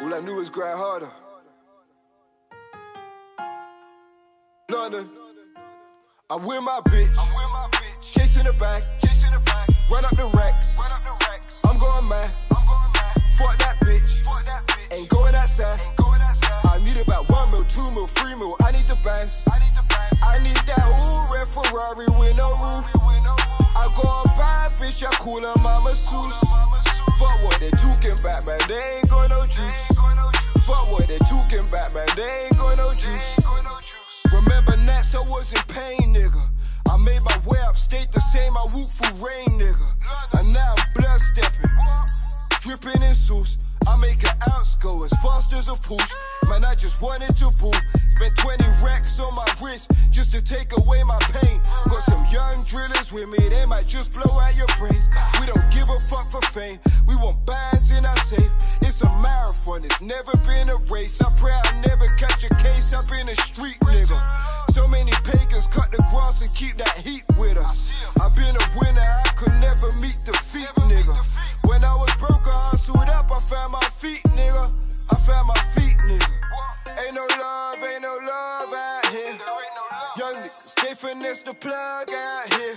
All I knew was grind harder. London, I'm with my bitch, chasing the bag, run up the racks, I'm going mad, fuck that bitch, ain't going outside, I need about 1 mil, 2 mil, 3 mil, I need the bands, I need that old red Ferrari with no roof, I go and buy a bitch, I call her Mama Seuss. Fuck what they talking about, man, they ain't got no juice. Fuck what they talking about, man, they ain't got no juice. Remember nights I was in pain, nigga. I made my way up, stayed the same, I walked through rain, nigga. And now I'm blood stepping, dripping in sauce. I make an ounce go as fast as a push. Man, I just wanted to boom. Spent 20 racks on my wrist just to take away my pain. Got some young drillers with me, they might just blow out your brains. We don't give a fuck for fame, we want bands in our safe. It's a marathon, it's never been a race. I pray I never catch a case up in the street, nigga. So many pagans cut the grass and keep that heat with us. I've been a winner, I could never meet defeat, nigga. When I was broke, I hustled up, I found my feet, nigga. I found my feet, nigga. Ain't no love out here. Young niggas, they finesse the plug out here.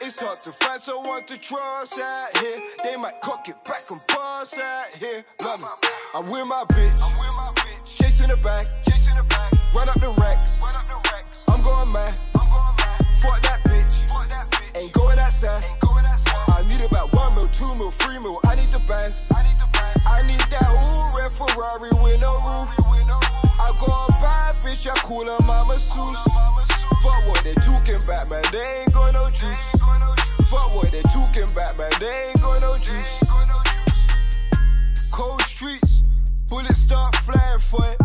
It's hard to find someone to trust out here. They might cock it back and pass out here. London, I'm with my bitch, chasing the bag, run up the racks, I'm going mad, fuck that bitch, ain't going outside. I need about 1 mil, 2 mil, 3 mil, I need the bands. I need that old red Ferrari with no roof. I go and buy a bitch, I call her Mama Seuss. Fuck what they talking about, man, they ain't got no juice. Fuck what they talking about, man, they ain't got no juice. Cold streets, bullets start flying for it.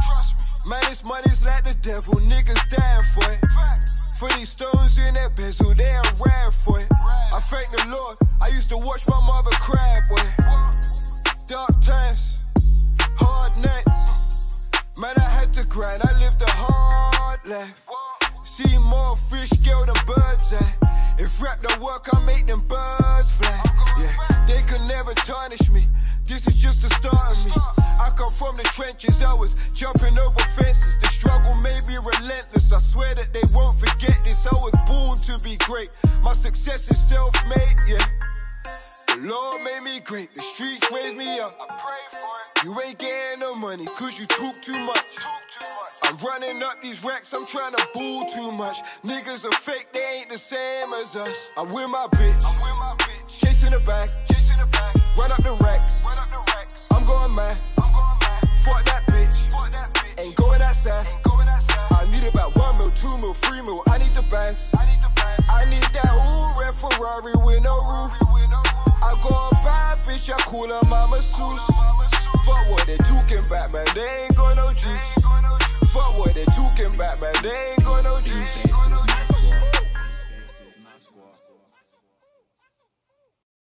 Man, this money's like the devil, niggas dying for it. For these stones in that bezel, they ain't ran for it. I thank the Lord, I used to watch my mother cry, boy. Dark times, hard nights, man, I had to grind, I lived a hard life. See more fish scale than birds eye. If rap don't work, I make them birds fly. Yeah, they could never tarnish me, this is just the start of me. I come from the trenches, I was jumping over fences. The struggle may be relentless, I swear that they won't forget this. I was born to be great, my success is self-made, yeah. The Lord made me great, the streets raised me up. You ain't getting no money, cause you talk too much. I'm running up these racks, I'm trying to bull too much. Niggas are fake, they ain't the same as us. I'm with my bitch, chasing the bag, run up the racks, I'm going mad, fuck that bitch, ain't going outside. I need about 1 mil, 2 mil, 3 mil, I need the bands. I need that old red Ferrari with no roof. I go and buy a bitch, I call her Mama Seuss. Fuck what they talking about, man, they ain't got no juice. Fuck what they talking about, man, they ain't